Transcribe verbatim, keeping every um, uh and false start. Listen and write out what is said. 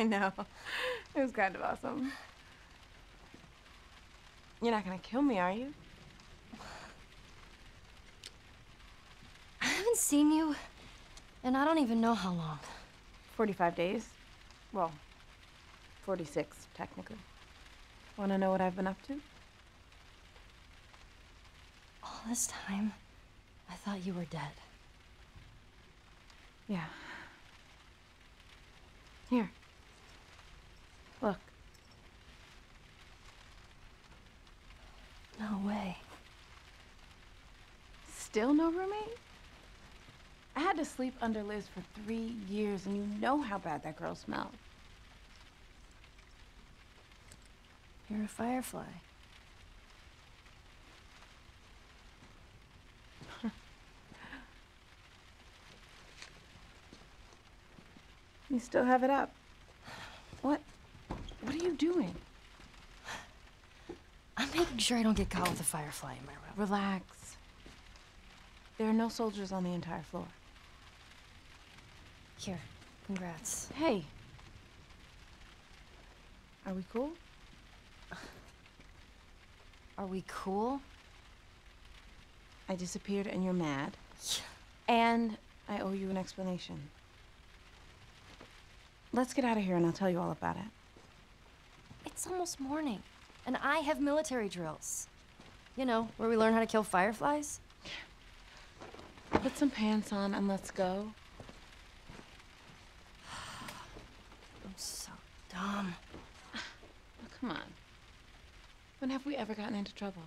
I know. It was kind of awesome. You're not gonna kill me, are you? I haven't seen you, and I don't even know how long. forty-five days. Well, forty-six, technically. Wanna know what I've been up to? All this time, I thought you were dead. Yeah. Here. Look. No way. Still no roommate? I had to sleep under Liz for three years, and you know how bad that girl smelled. You're a firefly. You still have it up. What? What are you doing? I'm making sure I don't get caught with a firefly in my room. Relax. There are no soldiers on the entire floor. Here, congrats. Hey. Are we cool? Are we cool? I disappeared and you're mad. Yeah. And I owe you an explanation. Let's get out of here and I'll tell you all about it. It's almost morning, and I have military drills. You know, where we learn how to kill fireflies. Yeah. Put some pants on and let's go. I'm so dumb. Oh, come on. When have we ever gotten into trouble?